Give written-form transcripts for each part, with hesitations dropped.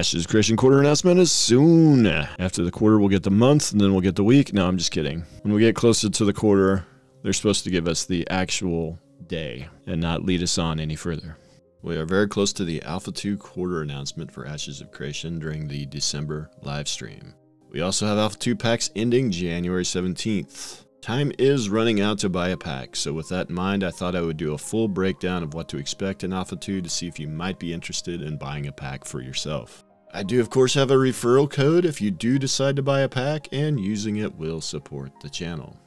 Ashes Creation quarter announcement is soon. After the quarter, we'll get the month, and then we'll get the week. No, I'm just kidding. When we get closer to the quarter, they're supposed to give us the actual day and not lead us on any further. We are very close to the Alpha 2 quarter announcement for Ashes of Creation during the December live stream. We also have Alpha 2 packs ending January 17th. Time is running out to buy a pack, so with that in mind, I thought I would do a full breakdown of what to expect in Alpha 2 to see if you might be interested in buying a pack for yourself. I do of course have a referral code if you do decide to buy a pack, and using it will support the channel.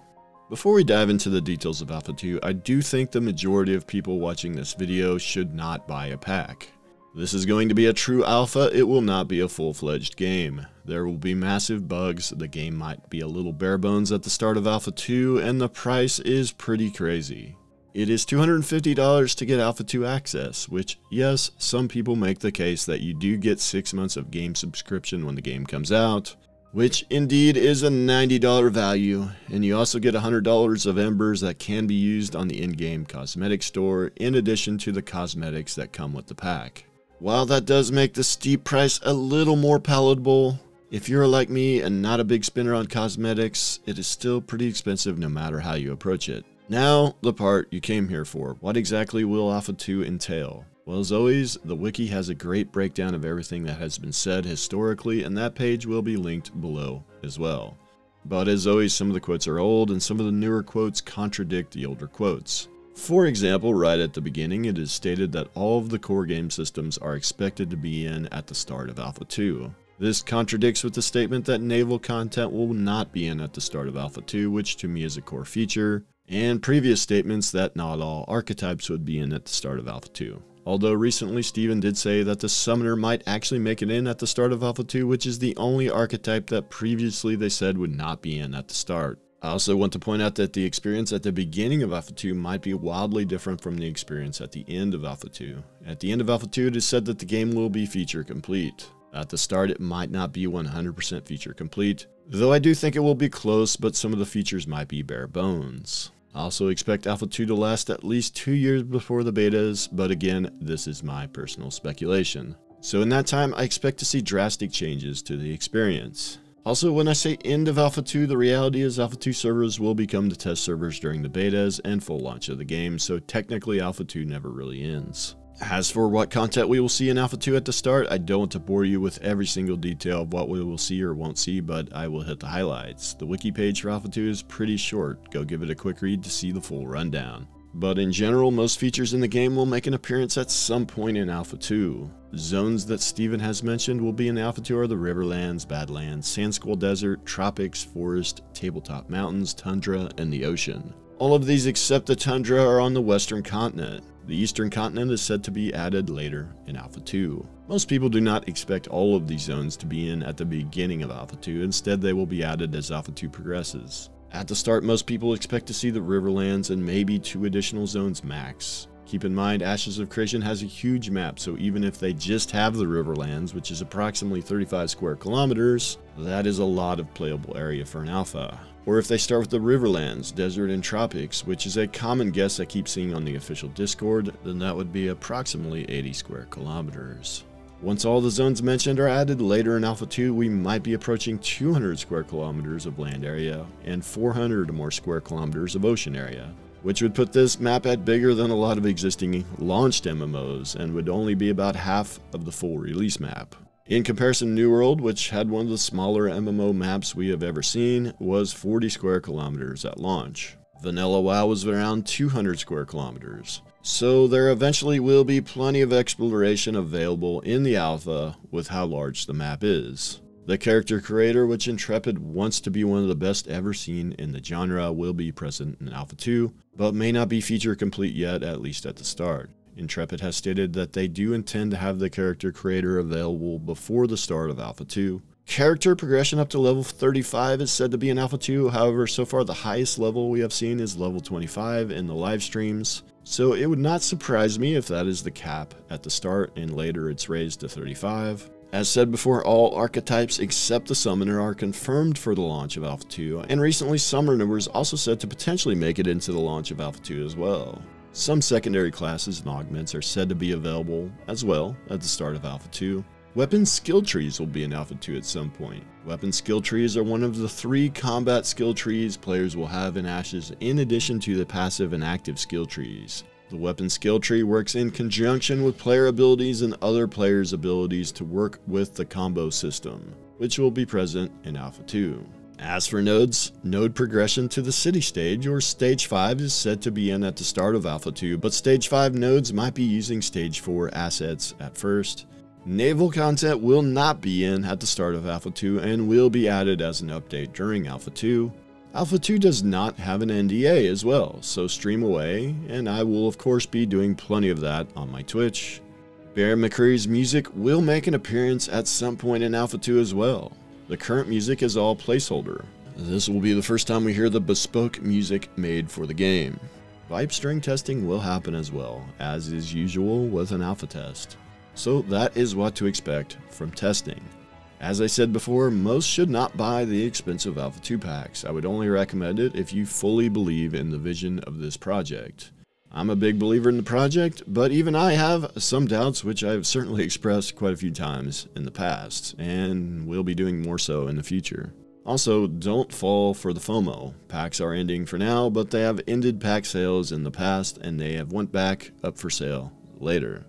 Before we dive into the details of Alpha 2, I do think the majority of people watching this video should not buy a pack. This is going to be a true alpha, it will not be a full-fledged game. There will be massive bugs, the game might be a little bare bones at the start of Alpha 2, and the price is pretty crazy. It is $250 to get Alpha 2 access, which, yes, some people make the case that you do get 6 months of game subscription when the game comes out, which indeed is a $90 value, and you also get $100 of embers that can be used on the in-game cosmetic store in addition to the cosmetics that come with the pack. While that does make the steep price a little more palatable, if you're like me and not a big spender on cosmetics, it is still pretty expensive no matter how you approach it. Now, the part you came here for. What exactly will Alpha 2 entail? Well, as always, the wiki has a great breakdown of everything that has been said historically, and that page will be linked below as well. But as always, some of the quotes are old, and some of the newer quotes contradict the older quotes. For example, right at the beginning, it is stated that all of the core game systems are expected to be in at the start of Alpha 2. This contradicts with the statement that naval content will not be in at the start of Alpha 2, which to me is a core feature, and previous statements that not all archetypes would be in at the start of Alpha 2. Although recently Steven did say that the Summoner might actually make it in at the start of Alpha 2, which is the only archetype that previously they said would not be in at the start. I also want to point out that the experience at the beginning of Alpha 2 might be wildly different from the experience at the end of Alpha 2. At the end of Alpha 2, it is said that the game will be feature complete. At the start, it might not be 100% feature complete, though I do think it will be close, but some of the features might be bare bones. I also expect Alpha 2 to last at least 2 years before the betas, but again, this is my personal speculation. So in that time, I expect to see drastic changes to the experience. Also, when I say end of Alpha 2, the reality is Alpha 2 servers will become the test servers during the betas and full launch of the game, so technically Alpha 2 never really ends. As for what content we will see in Alpha 2 at the start, I don't want to bore you with every single detail of what we will see or won't see, but I will hit the highlights. The wiki page for Alpha 2 is pretty short, go give it a quick read to see the full rundown. But in general, most features in the game will make an appearance at some point in Alpha 2. Zones that Steven has mentioned will be in Alpha 2 are the Riverlands, Badlands, Sandskull Desert, Tropics, Forest, Tabletop Mountains, Tundra, and the Ocean. All of these except the Tundra are on the Western Continent. The Eastern Continent is said to be added later in Alpha 2. Most people do not expect all of these zones to be in at the beginning of Alpha 2, instead they will be added as Alpha 2 progresses. At the start, most people expect to see the Riverlands and maybe 2 additional zones max. Keep in mind, Ashes of Creation has a huge map, so even if they just have the Riverlands, which is approximately 35 square kilometers, that is a lot of playable area for an alpha. Or if they start with the Riverlands, Desert, and Tropics, which is a common guess I keep seeing on the official Discord, then that would be approximately 80 square kilometers. Once all the zones mentioned are added later in Alpha 2, we might be approaching 200 square kilometers of land area and 400 or more square kilometers of ocean area, which would put this map at bigger than a lot of existing launched MMOs and would only be about half of the full release map. In comparison, New World, which had one of the smaller MMO maps we have ever seen, was 40 square kilometers at launch. Vanilla WoW was around 200 square kilometers. So there eventually will be plenty of exploration available in the alpha with how large the map is. The character creator, which Intrepid wants to be one of the best ever seen in the genre, will be present in Alpha 2, but may not be feature complete yet, at least at the start. Intrepid has stated that they do intend to have the character creator available before the start of Alpha 2. Character progression up to level 35 is said to be in Alpha 2, however, so far the highest level we have seen is level 25 in the live streams. So it would not surprise me if that is the cap at the start and later it's raised to 35. As said before, all archetypes except the Summoner are confirmed for the launch of Alpha 2, and recently Summoner was also said to potentially make it into the launch of Alpha 2 as well. Some secondary classes and augments are said to be available as well at the start of Alpha 2. Weapon skill trees will be in Alpha 2 at some point. Weapon skill trees are one of the 3 combat skill trees players will have in Ashes in addition to the passive and active skill trees. The weapon skill tree works in conjunction with player abilities and other players' abilities to work with the combo system, which will be present in Alpha 2. As for nodes, node progression to the city stage or stage 5 is said to be in at the start of Alpha 2, but stage 5 nodes might be using stage 4 assets at first. Naval content will not be in at the start of Alpha 2 and will be added as an update during Alpha 2. Alpha 2 does not have an NDA as well, so stream away, and I will of course be doing plenty of that on my Twitch. Bear McCreary's music will make an appearance at some point in Alpha 2 as well. The current music is all placeholder. This will be the first time we hear the bespoke music made for the game. Vibe string testing will happen as well, as is usual with an alpha test. So that is what to expect from testing. As I said before, most should not buy the expensive Alpha 2 packs. I would only recommend it if you fully believe in the vision of this project. I'm a big believer in the project, but even I have some doubts, which I've certainly expressed quite a few times in the past, and will be doing more so in the future. Also, don't fall for the FOMO. Packs are ending for now, but they have ended pack sales in the past, and they have went back up for sale later.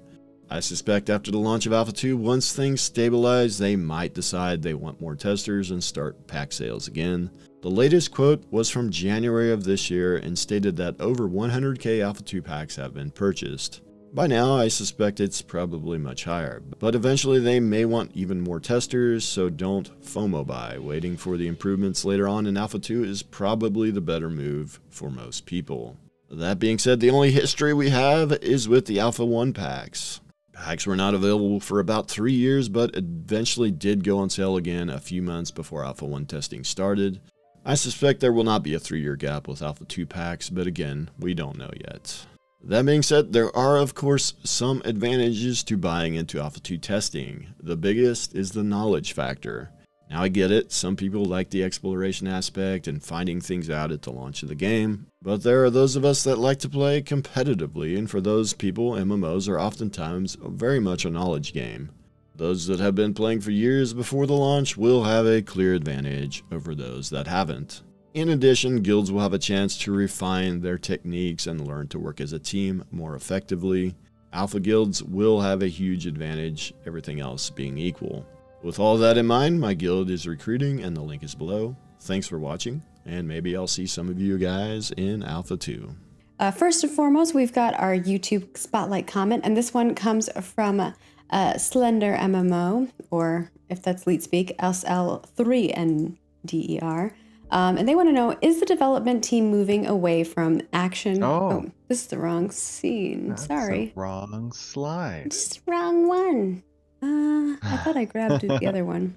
I suspect after the launch of Alpha 2, once things stabilize, they might decide they want more testers and start pack sales again. The latest quote was from January of this year and stated that over 100k Alpha 2 packs have been purchased. By now, I suspect it's probably much higher, but eventually they may want even more testers, so don't FOMO buy. Waiting for the improvements later on in Alpha 2 is probably the better move for most people. That being said, the only history we have is with the Alpha 1 packs. Packs were not available for about 3 years, but eventually did go on sale again a few months before Alpha 1 testing started. I suspect there will not be a 3-year gap with Alpha 2 packs, but again, we don't know yet. That being said, there are of course some advantages to buying into Alpha 2 testing. The biggest is the knowledge factor. Now I get it, some people like the exploration aspect and finding things out at the launch of the game, but there are those of us that like to play competitively, and for those people, MMOs are oftentimes very much a knowledge game. Those that have been playing for years before the launch will have a clear advantage over those that haven't. In addition, guilds will have a chance to refine their techniques and learn to work as a team more effectively. Alpha guilds will have a huge advantage, everything else being equal. With all that in mind, my guild is recruiting and the link is below. Thanks for watching, and maybe I'll see some of you guys in Alpha 2. First and foremost, we've got our YouTube Spotlight comment, and this one comes from Slender MMO, or if that's leet speak, SL3NDER. And they want to know, is the development team moving away from action? Oh, this is the wrong scene. That's sorry. Wrong slide. Just wrong one. I thought I grabbed the other one.